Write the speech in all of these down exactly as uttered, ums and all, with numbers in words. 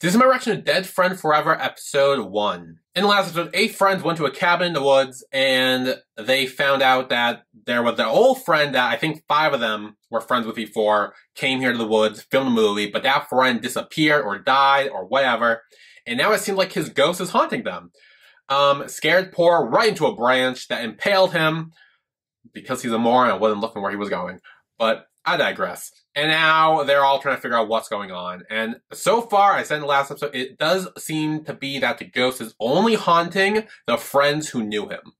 This is my reaction to Dead Friend Forever Episode one. In the last episode, eight friends went to a cabin in the woods, and they found out that there was their old friend that I think five of them were friends with before, came here to the woods, filmed a movie, but that friend disappeared or died or whatever, and now it seems like his ghost is haunting them. Um, scared Phor right into a branch that impaled him, because he's a moron and wasn't looking where he was going. But I digress. And now they're all trying to figure out what's going on. And so far, I said in the last episode, it does seem to be that the ghost is only haunting the friends who knew him.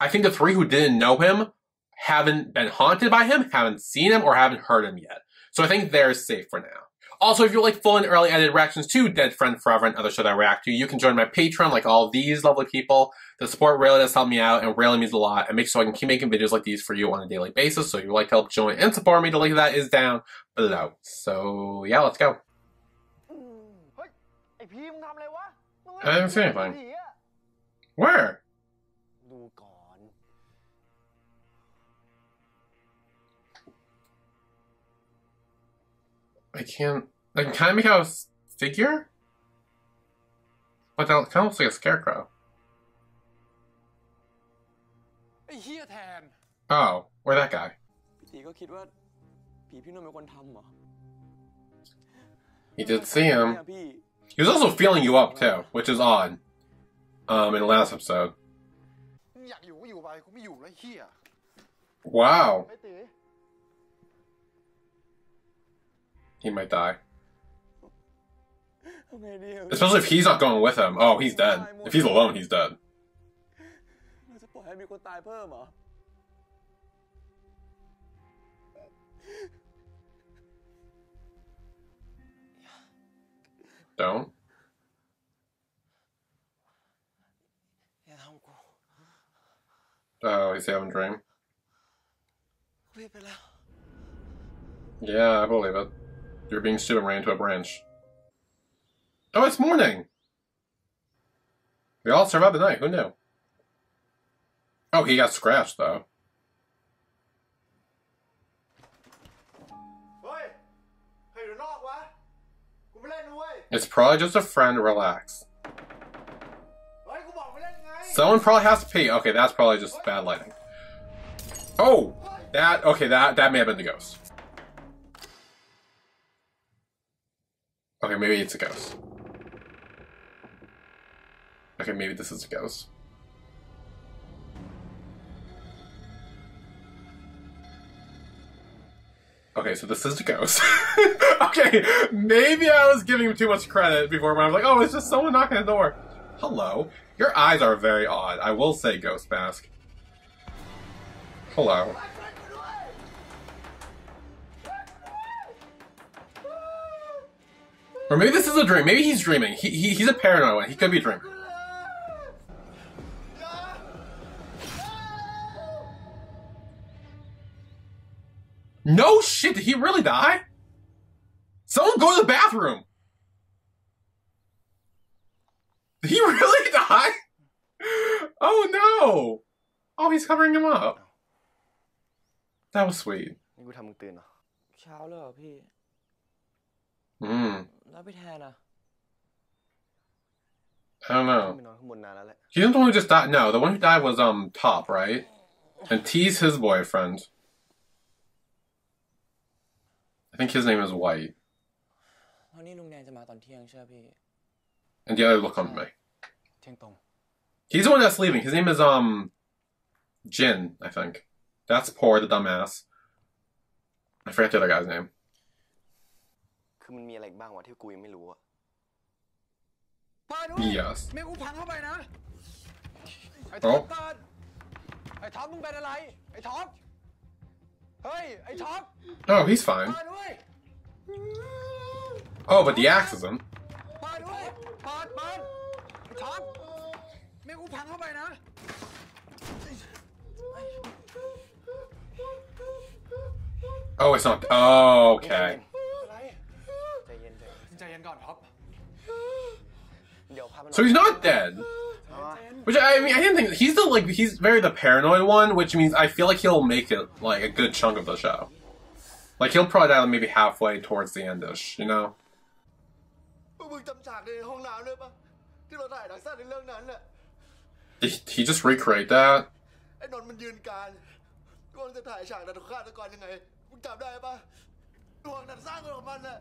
I think the three who didn't know him haven't been haunted by him, haven't seen him, or haven't heard him yet. So I think they're safe for now. Also, if you like full and early edited reactions to Dead Friend Forever and other shows I react to, you can join my Patreon like all these lovely people. The support really does help me out and really means a lot and makes sure I can keep making videos like these for you on a daily basis. So if you'd like to help join and support me, the link to that is down below. So yeah, let's go. I didn't see anything. Where? I can't... I can kind of make out a figure? But that kind of looks like a scarecrow. Here, Tan. Oh, or that guy. He did see him. He was also feeling you up, too, which is odd. Um, in the last episode. Wow. He might die. Especially if he's not going with him. Oh, he's dead. If he's alone, he's dead. Don't. Oh, he's having a dream. Yeah, I believe it. You're being stupid and ran into a branch. Oh, it's morning! We all survived the night, who knew? Oh, he got scratched, though. It's probably just a friend, relax. Someone probably has to pee. Okay, that's probably just bad lighting. Oh! That, okay, that, that may have been the ghost. Okay, maybe it's a ghost. Okay, maybe this is a ghost. Okay, so this is a ghost. Okay, maybe I was giving him too much credit before when I was like, oh, it's just someone knocking at the door. Hello. Your eyes are very odd. I will say, ghost mask. Hello. Or maybe this is a dream. Maybe he's dreaming. He, he he's a paranoid one. He could be dreaming. No shit, did he really die? Someone go to the bathroom. Did he really die? Oh no. Oh, he's covering him up. That was sweet. Mm. I don't know. He didn't the one who just died. No, the one who died was um Top, right? And T's his boyfriend. I think his name is White. And the other will come to me. He's the one that's leaving. His name is um Jin, I think. That's Phor, the dumbass. I forget the other guy's name. Yes. Oh. Oh, he's fine. Oh, but the axe is him. Oh, it's not. Oh, okay. So he's not dead. Which I mean, I didn't think he's the like he's very the paranoid one, which means I feel like he'll make it like a good chunk of the show. Like he'll probably die maybe halfway towards the end-ish, you know. มึงจำฉากในห้องน้ำได้ปะที่เราถ่ายหนังสั้นในเรื่องนั้นน่ะ He just recreate that ไอ้นนมันยืนการกล้องจะถ่ายฉากดันฆ่าตะกอนยังไงมึงจำได้ปะดวงดันสร้างของมันน่ะ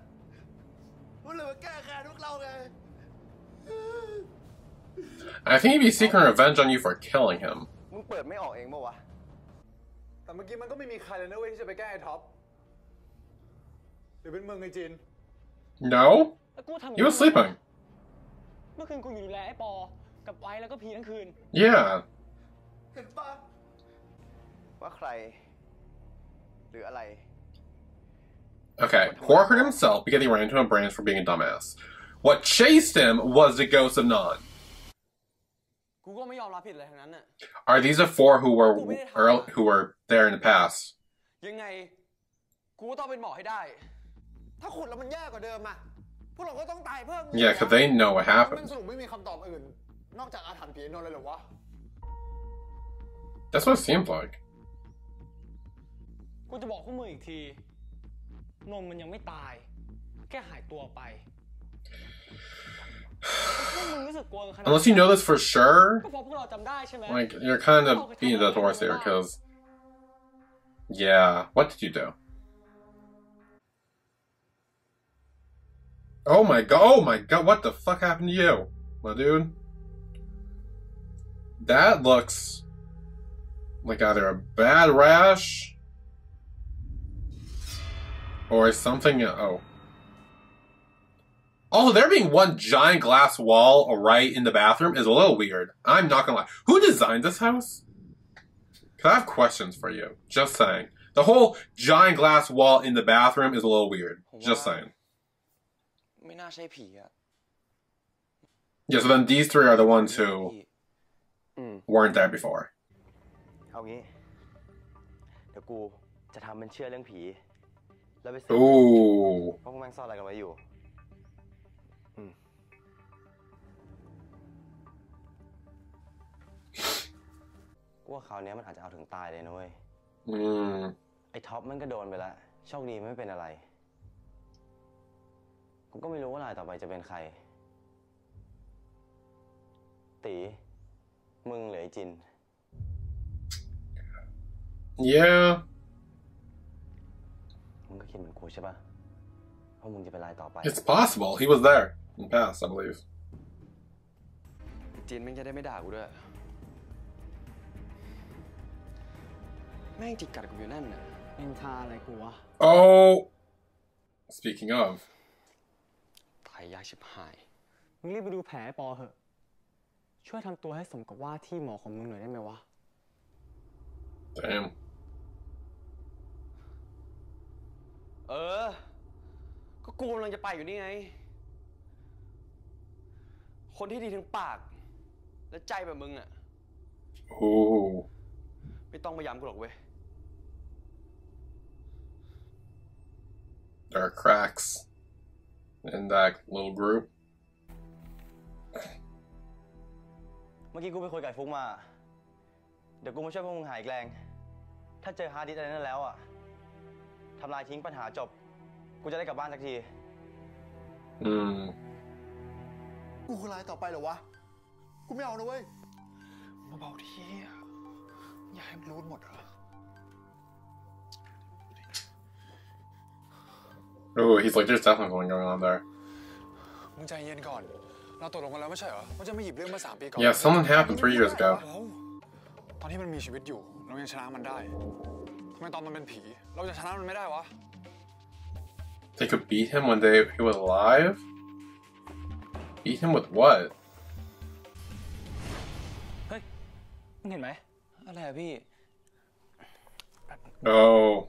มันเลยมาแก้แค้นพวกเราไง I think he'd be seeking revenge on you for killing him มึงเปิดไม่ออกเองปะวะแต่เมื่อกี้มันก็ไม่มีใครเลยนะเว้ยที่จะไปแก้ไอ้ท็อปหรือเป็นมึงไอ้จิน No you were sleeping เมื่อคืนกูอยู่ดูแลไอ้ปอกับไว้แล้วก็พีทั้งคืน Yeah เห็นปะว่าใครหรืออะไร Okay Quark hurt himself because he ran into a branch for being a dumbass. What chased him was the ghost of Nan. Are these the four who were who were there in the past? ยังไงกูต้องเป็นหมอให้ได้ถ้าขุดแล้วมันแย่กว่าเดิมอ่ะพวกเราก็ต้องตายเพิ่ม Yeah because they know what happened. สรุปไม่มีคำตอบอื่นนอกจากอาถรรพ์ผีนนเลยหรอวะ That's what it seems like. กูจะบอกพวกมึงอีกทีนนมันยังไม่ตายแค่หายตัวไป Unless you know this for sure, like you're kind of being the horse there because yeah, what did you do? Oh my god! Oh my god! What the fuck happened to you, my dude? That looks like either a bad rash or something. Oh, also there being one giant glass wall right in the bathroom is a little weird. I'm not gonna lie. Who designed this house? 'Cause I have questions for you. Just saying. The whole giant glass wall in the bathroom is a little weird. Just saying. Yeah, so then these three are the ones who weren't there before. Ooh. Mm. Yeah. It's possible he was there in the past, I believe. Oh. Speaking of. ยากชิบหายมึงรีบไปดูแผลปอเหอะช่วยทำตัวให้สมกับว่าที่หมอของมึงหน่อยได้ไหมวะ Damn เออก็กูกำลังจะไปอยู่นี่ไงคนที่ดีทั้งปากและใจแบบมึงอ่ะโอ้ไม่ต้องพยายามกูหรอกเว้ย There are cracks in that little group. เมื่อกี้กูไปคุยกับฟุกมาเดี๋ยวกูมาช่วยพวกมึงหายแรงถ้าเจอฮาร์ดดิสก์อะไรนั่นแล้วอ่ะทำลายทิ้งปัญหาจบกูจะได้กลับบ้านสักทีอืมกูคือรายต่อไปเหรอวะกูไม่เอานะเว้ยมาเบาทีอย่าให้มันรู้หมดเหรอ Oh, he's like, there's definitely something going on there. Yeah, something happened three years ago. They could beat him when they, he was alive? Beat him with what? Oh.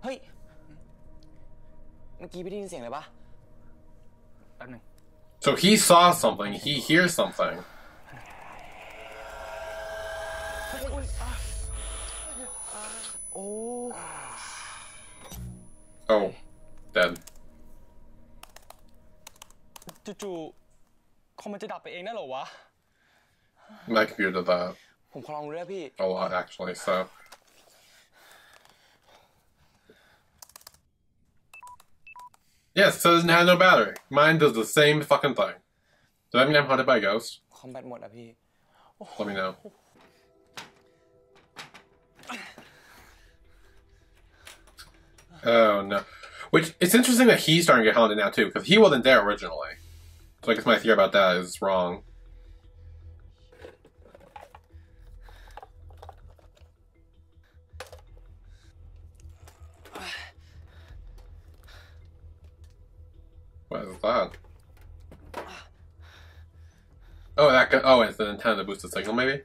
Hey, so he saw something. He hears something. Oh, oh, dead. My computer did that a lot, actually. So. Yes, so it doesn't have no battery. Mine does the same fucking thing. Does that mean I'm haunted by a ghost? Combat mode up here. Oh. Let me know. Oh no. Which, it's interesting that he's starting to get haunted now too, because he wasn't there originally. So I guess my theory about that is wrong. What is that? Oh, that could, oh, it's the antenna to boost the signal, maybe?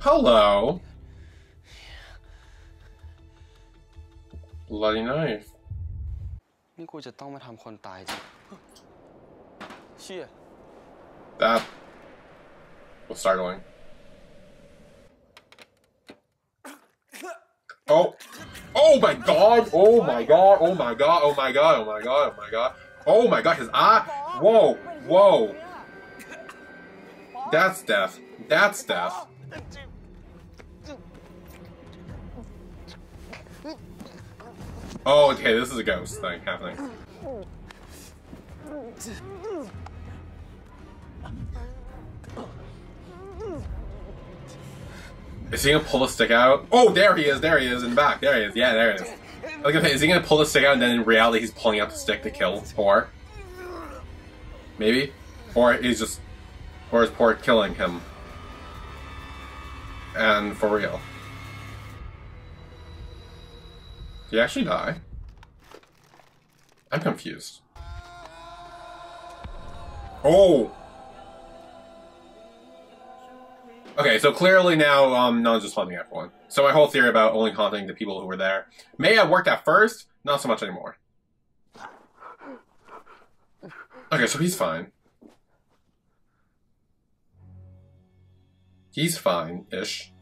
Hello. Bloody knife. That was startling. Oh. Oh my god. Oh my god. Oh my god. Oh my god. Oh my god. Oh my god. Oh my god. His eye. Whoa. Whoa. That's death. That's death. Oh, okay, this is a ghost thing happening. Is he gonna pull the stick out? Oh, there he is, there he is, in the back, there he is, yeah, there he is. I was gonna say, is he gonna pull the stick out and then in reality he's pulling out the stick to kill Phor? Maybe? Or he's just... Or is Phor killing him? And for real. Did he actually die? I'm confused. Oh! Okay, so clearly now, um, Nan's just haunting everyone. So my whole theory about only haunting the people who were there may have worked at first, not so much anymore. Okay, so he's fine. He's fine-ish.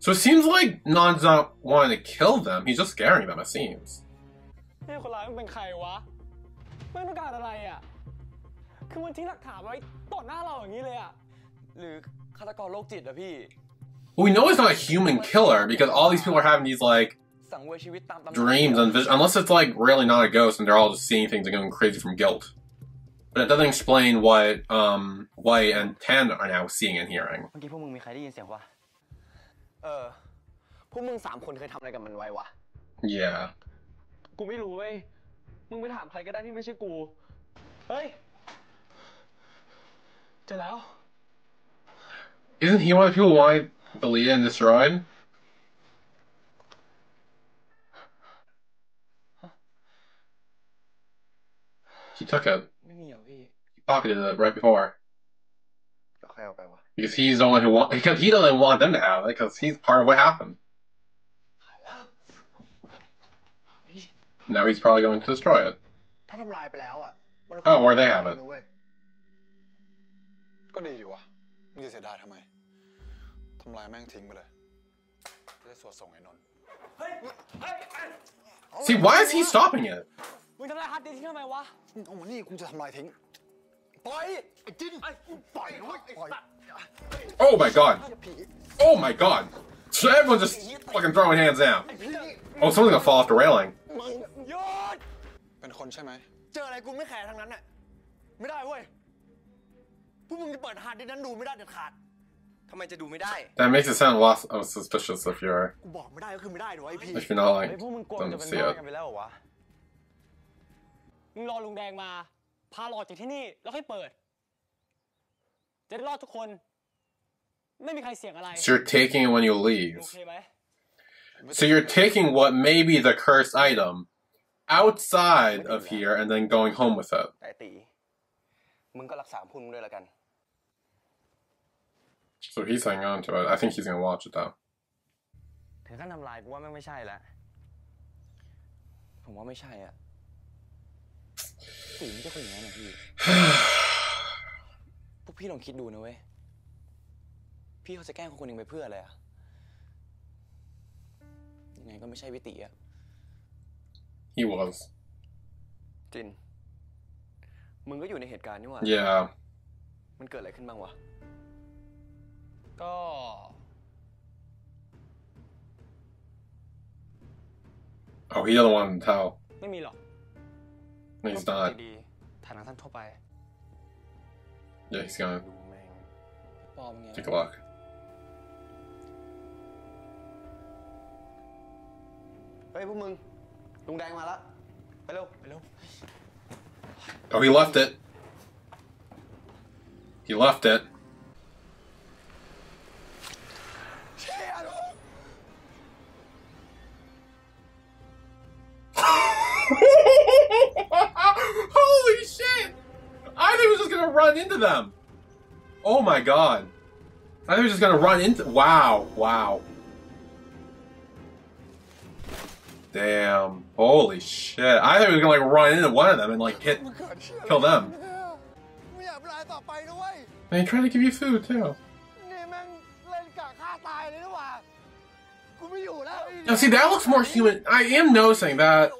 So it seems like Nan's not wanting to kill them, he's just scaring them, it seems. Well, we know he's not a human killer, because all these people are having these, like, dreams and visions, unless it's, like, really not a ghost and they're all just seeing things and going crazy from guilt. But it doesn't explain what um, White and Tan are now seeing and hearing. Yeah. Isn't he one of the people White believe in this ride? He took it. Pocketed it right before. Because he's the one who want, because he doesn't want them to have it, because he's part of what happened. Now he's probably going to destroy it. Oh, or they have it. See, why is he stopping it? Oh my god. Oh my god. So everyone's just fucking throwing hands down. Oh, someone's gonna fall off the railing. That makes it sound a lot of suspicious if you're if you're not like don't see it. So you're taking it when you leave. So you're taking what may be the cursed item outside of here and then going home with it. So he's hanging on to it. I think he's going to watch it though. He was. Jin. มึงก็อยู่ในเหตุการณ์นี่หว่า yeah มันเกิดอะไรขึ้นบ้างวะก็Oh, he's the other one in the towel. No, he's not. Yeah, he's gone. Take a look. Oh, he left it. He left it. Holy shit! I think he was just gonna run into them. Oh my god! I think he was just gonna run into. Wow! Wow! Damn! Holy shit! I think he was gonna like run into one of them and like hit, kill them. They trying to give you food too. Now see, that looks more human. I am noticing that.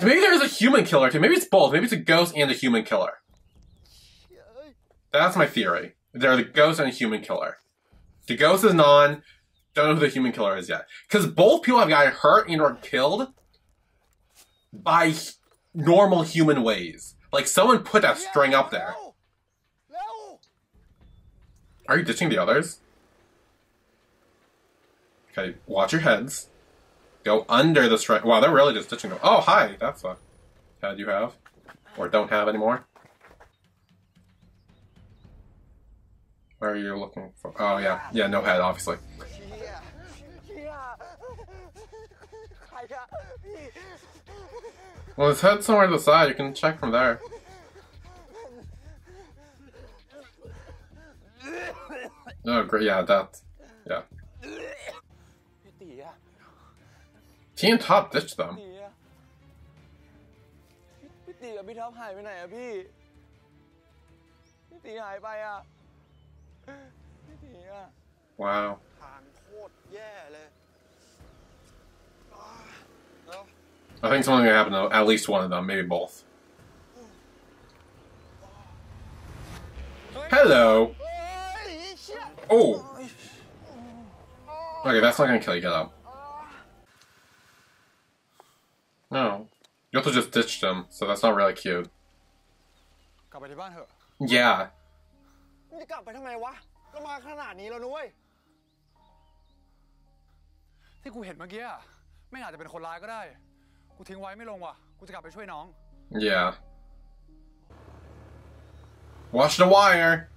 Maybe there is a human killer too. Maybe it's both. Maybe it's a ghost and a human killer. That's my theory. There's a ghost and a human killer. The ghost is Nan. Don't know who the human killer is yet. Because both people have gotten hurt and or killed by normal human ways. Like someone put that string up there. Are you ditching the others? Okay, watch your heads. Go under the string. Wow, they're really just ditching them. Oh, hi! That's a head you have. Or don't have anymore. Where are you looking for? Oh, yeah. Yeah, no head, obviously. Well, his head's somewhere to the side. You can check from there. Oh, great. Yeah, that. Yeah. Team Top ditched them. Wow. I think something happened to at least one of them, maybe both. Hello. Oh. Okay, that's not gonna kill you. Get up. No. You also just ditched him, so that's not really cute. Yeah. Yeah. Watch the wire!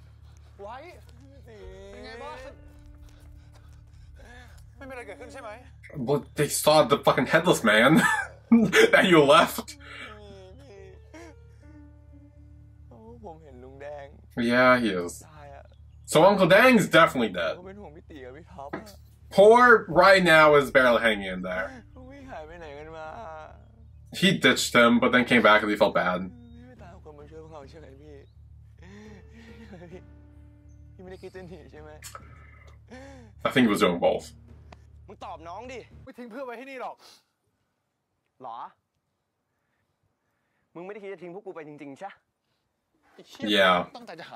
Well, they saw the fucking headless man. That you left. Yeah, he is. So Uncle Dang's definitely dead. Phor right now is barely hanging in there. He ditched him, but then came back and he felt bad. I think he was doing both. Yeah. You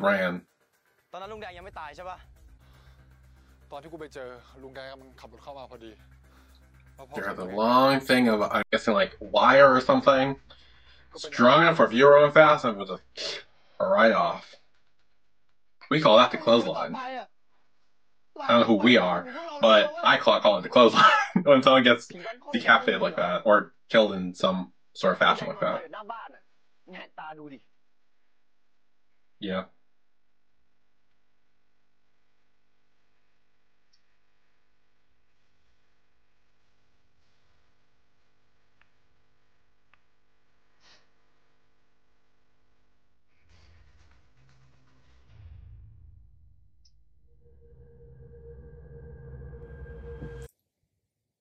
ran. There's a long thing of, I'm guessing, like, wire or something. Strong enough for if you were going fast, it would just right off. We call that the clothesline. I don't know who we are, but I call, call it the clothesline when someone gets decapitated like that, or killed in some sort of fashion like that. Yeah.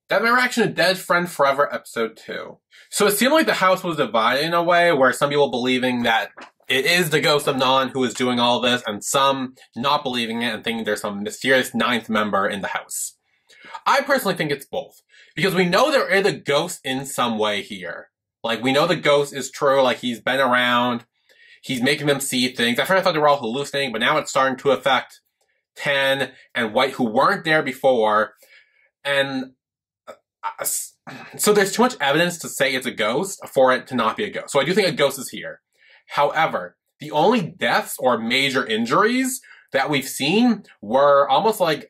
That my reaction to Dead Friend Forever episode two. So it seemed like the house was divided in a way where some people believing that it is the ghost of Nan who is doing all this, and some not believing it and thinking there's some mysterious ninth member in the house. I personally think it's both, because we know there is a ghost in some way here. Like, we know the ghost is true, like, he's been around, he's making them see things. At first I thought they were all hallucinating, but now it's starting to affect Tan and White, who weren't there before. And uh, so there's too much evidence to say it's a ghost for it to not be a ghost. So I do think a ghost is here. However, the only deaths or major injuries that we've seen were almost like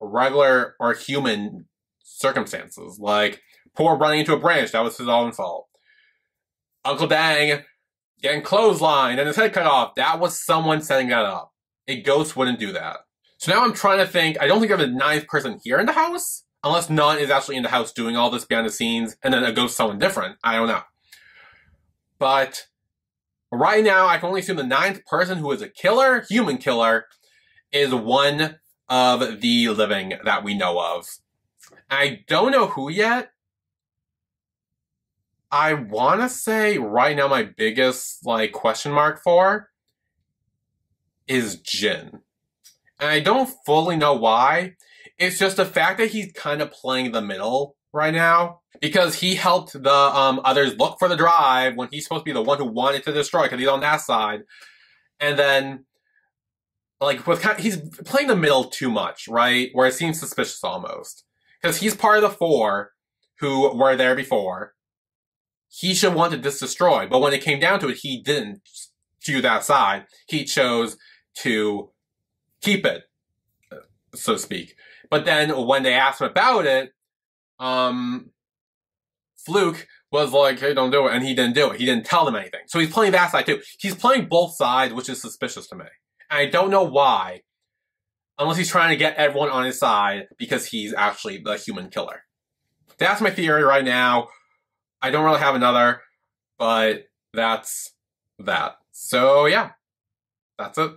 regular or human circumstances. Like Phor running into a branch, that was his own fault. Uncle Dang getting clotheslined and his head cut off, that was someone setting that up. A ghost wouldn't do that. So now I'm trying to think, I don't think of a ninth person here in the house, unless none is actually in the house doing all this behind the scenes, and then a ghost someone different. I don't know. But right now, I can only assume the ninth person, who is a killer, human killer, is one of the living that we know of. I don't know who yet. I want to say right now my biggest like question mark for is Jin. And I don't fully know why. It's just the fact that he's kind of playing the middle right now, because he helped the um, others look for the drive when he's supposed to be the one who wanted to destroy, because he's on that side. And then, like, with kind of, he's playing the middle too much, right? Where it seems suspicious almost. Because he's part of the four who were there before. He should have wanted this destroyed, but when it came down to it, he didn't choose that side. He chose to keep it, so to speak. But then when they asked him about it, um... Fluke was like, hey, don't do it, and he didn't do it. He didn't tell them anything. So he's playing that side too. He's playing both sides, which is suspicious to me. And I don't know why, unless he's trying to get everyone on his side because he's actually the human killer. That's my theory right now. I don't really have another, but that's that. So yeah, that's it.